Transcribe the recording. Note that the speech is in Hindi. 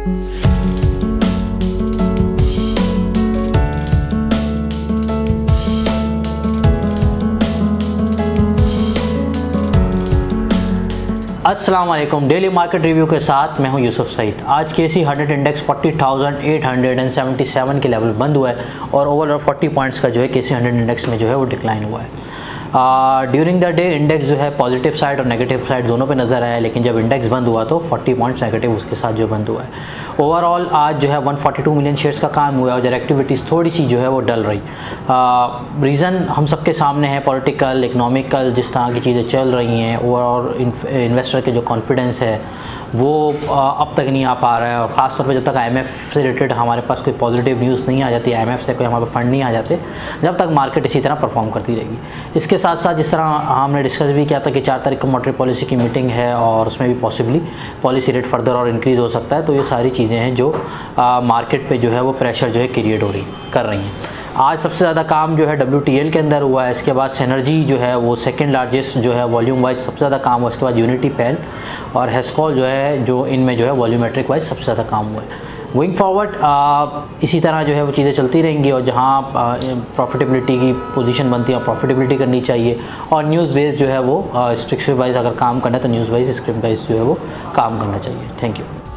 अस्सलामुअलैकुम, डेली मार्केट रिव्यू के साथ मैं हूं यूसुफ सईद। आज केसी 100 इंडेक्स 40,877 के लेवल बंद हुआ है और ओवरऑल 40 पॉइंट्स का जो है केसी 100 इंडेक्स में जो है वो डिक्लाइन हुआ है। ड्यूरिंग द डे इंडेक्स जो है पॉजिटिव साइड और नेगेटिव साइड दोनों पे नज़र आया, लेकिन जब इंडेक्स बंद हुआ तो 40 पॉइंट्स नेगेटिव उसके साथ जो बंद हुआ है। ओवरऑल आज जो है 142 मिलियन शेयर्स का काम हुआ और एक्टिविटीज़ थोड़ी सी जो है वो डल रही। रीज़न हम सबके सामने है, पॉलिटिकल, इकनॉमिकल, जिस तरह की चीज़ें चल रही हैं। ओवरऑल इन्वेस्टर के जो कॉन्फिडेंस है वो अब तक नहीं आ पा रहा है और ख़ासतौर पर जब तक IMF से रिलेटेड हमारे पास कोई पॉजिटिव न्यूज़ नहीं आ जाती, IMF से कोई हमारे फंड नहीं आ जाते, जब तक मार्केट इसी तरह परफॉर्म करती रहेगी। इसके साथ साथ जिस तरह हमने डिस्कस भी किया था कि 4 तारीख को मॉनेटरी पॉलिसी की मीटिंग है और उसमें भी पॉसिबली पॉलिसी रेट फर्दर और इंक्रीज़ हो सकता है। तो ये सारी चीज़ें हैं जो मार्केट पर जो है वो प्रेशर जो है क्रिएट हो रही कर रही हैं। आज सबसे ज़्यादा काम जो है WTL के अंदर हुआ है, इसके बाद सिनर्जी जो है वो सेकंड लार्जेस्ट जो है वॉल्यूम वाइज सबसे ज़्यादा काम हुआ, इसके बाद यूनिटी पेन और हैस्कॉल जो है, जो इनमें जो है वॉल्यूमेट्रिक वाइज सबसे ज़्यादा काम हुआ है। गोइंग फॉरवर्ड इसी तरह जो है वो चीज़ें चलती रहेंगी और जहाँ प्रॉफिटेबिलिटी की पोजीशन बनती है प्रॉफिटेबिलिटी करनी चाहिए और न्यूज़ बेस्ड जो है वो स्ट्रिक्ट वाइज अगर काम करना है तो न्यूज़ वाइज स्क्रिप्ट वाइज जो है वो काम करना चाहिए। Thank you.